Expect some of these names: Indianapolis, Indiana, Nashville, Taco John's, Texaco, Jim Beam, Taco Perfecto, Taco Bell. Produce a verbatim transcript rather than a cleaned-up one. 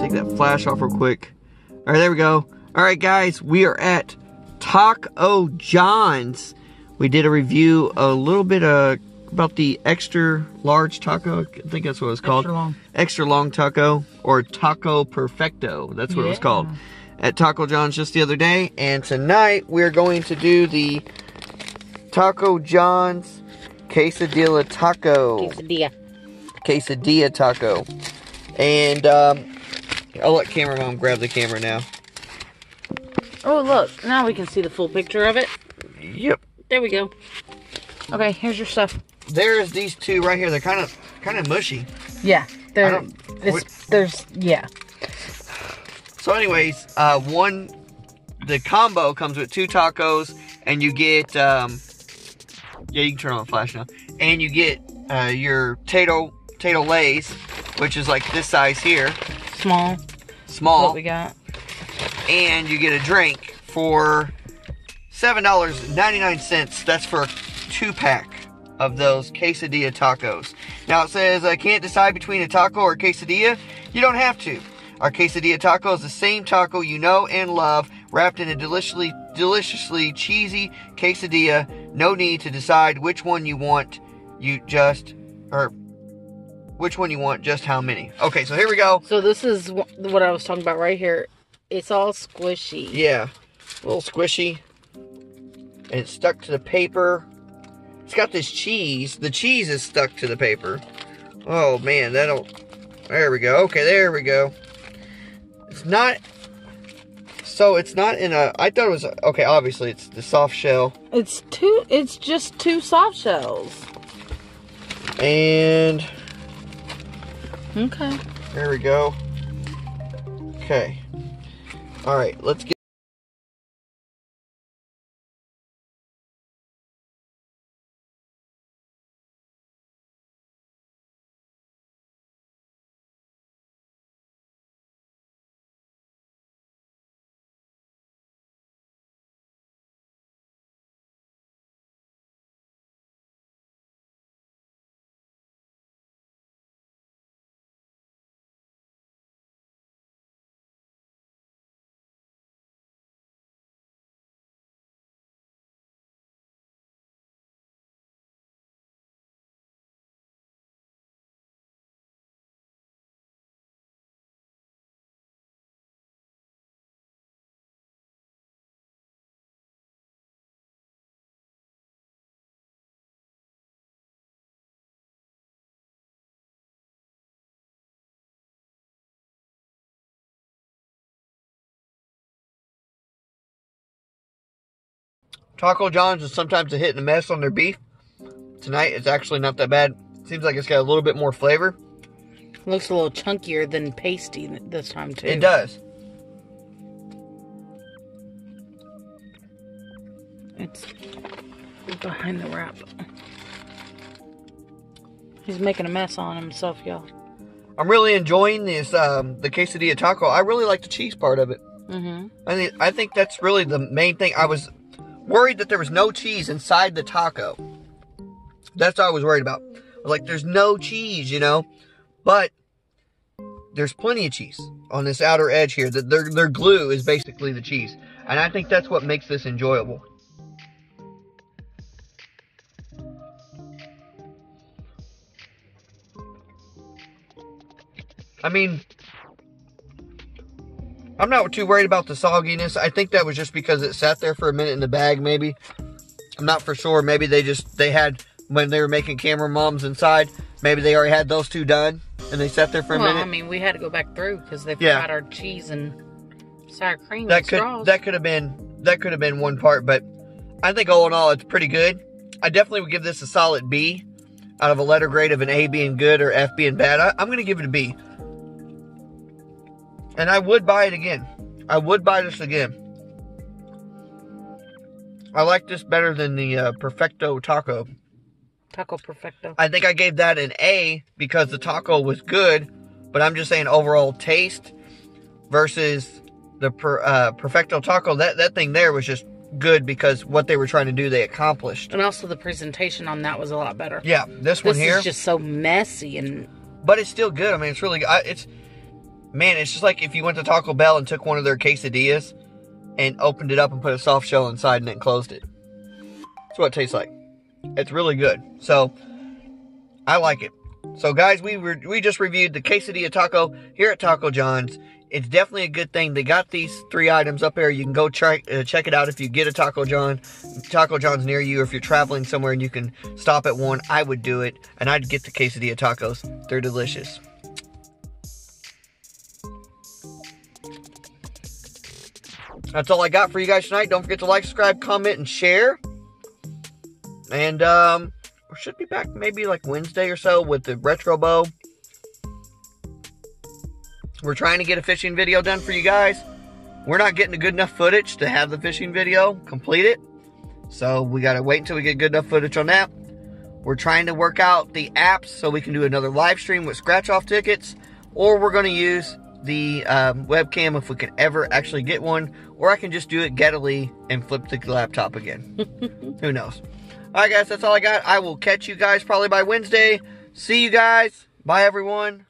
Take that flash off real quick. All right, there we go. All right, guys, we are at Taco John's. We did a review a little bit uh, about the extra large taco. I think that's what it was called. Extra long. Extra long taco, or Taco Perfecto. That's what yeah. it was called. At Taco John's just the other day. And tonight we're going to do the Taco John's quesadilla taco. Quesadilla. Quesadilla taco. And um, I'll let cameraman grab the camera now. Oh, look. Now we can see the full picture of it. Yep. There we go. Okay, here's your stuff. There's these two right here. They're kind of kind of mushy. Yeah. They're, this, there's, yeah. So anyways, uh, one, the combo comes with two tacos, and you get, um, yeah, you can turn on the flash now, and you get uh, your tato, tato lays, which is like this size here. Small. Small. What we got. And you get a drink for seven ninety-nine. That's for a two-pack of those quesadilla tacos. Now it says, I can't decide between a taco or a quesadilla. You don't have to. Our quesadilla taco is the same taco you know and love, wrapped in a deliciously, deliciously cheesy quesadilla. No need to decide which one you want. You just, or which one you want, just how many. Okay, so here we go. So this is what I was talking about right here. It's all squishy. Yeah, a little squishy. And it's stuck to the paper. It's got this cheese. The cheese is stuck to the paper. Oh, man, that'll, there we go. Okay, there we go. It's not, so it's not in a, I thought it was, okay, obviously it's the soft shell. It's two, it's just two soft shells. And. Okay. There we go. Okay. All right, let's get. Taco John's is sometimes a hit and a miss on their beef. Tonight, it's actually not that bad. Seems like it's got a little bit more flavor. It looks a little chunkier than pasty this time, too. It does. It's behind the wrap. He's making a mess on himself, y'all. I'm really enjoying this, um, the quesadilla taco. I really like the cheese part of it. Mm-hmm. I think, I think that's really the main thing. I was worried that there was no cheese inside the taco. That's what I was worried about. I was like, there's no cheese, you know? But there's plenty of cheese on this outer edge here. The, their, their glue is basically the cheese. And I think that's what makes this enjoyable. I mean, I'm not too worried about the sogginess. I think that was just because it sat there for a minute in the bag, maybe. I'm not for sure. Maybe they just, they had, when they were making camera moms inside, maybe they already had those two done, and they sat there for a well, minute. Well, I mean, we had to go back through, because they yeah. forgot our cheese and sour cream that and could, straws. That could have been, that could have been one part, but I think all in all, it's pretty good. I definitely would give this a solid B, out of a letter grade of an A being good or F being bad. I, I'm going to give it a B. And I would buy it again. I would buy this again. I like this better than the uh, Perfecto Taco. Taco Perfecto. I think I gave that an A because the taco was good. But I'm just saying overall taste versus the per, uh, Perfecto Taco. That, that thing there was just good because what they were trying to do, they accomplished. And also the presentation on that was a lot better. Yeah, this one this here. This is just so messy. and. But it's still good. I mean, it's really good. It's... man, it's just like if you went to Taco Bell and took one of their quesadillas and opened it up and put a soft shell inside and then closed it. That's what it tastes like. It's really good. So, I like it. So, guys, we were, we just reviewed the quesadilla taco here at Taco John's. It's definitely a good thing. They got these three items up there. You can go try, uh, check it out if you get a Taco John. Taco John's near you, or if you're traveling somewhere and you can stop at one, I would do it. And I'd get the quesadilla tacos. They're delicious. That's all I got for you guys tonight. Don't forget to like, subscribe, comment, and share. And um, we should be back maybe like Wednesday or so with the retro bow. We're trying to get a fishing video done for you guys. We're not getting a good enough footage to have the fishing video complete it. So we got to wait until we get good enough footage on that. We're trying to work out the apps so we can do another live stream with scratch off tickets, or we're going to use the um, webcam if we can ever actually get one, or I can just do it guttily and flip the laptop again. Who knows? All right, guys, that's all I got. I will catch you guys probably by Wednesday. See you guys. Bye, everyone.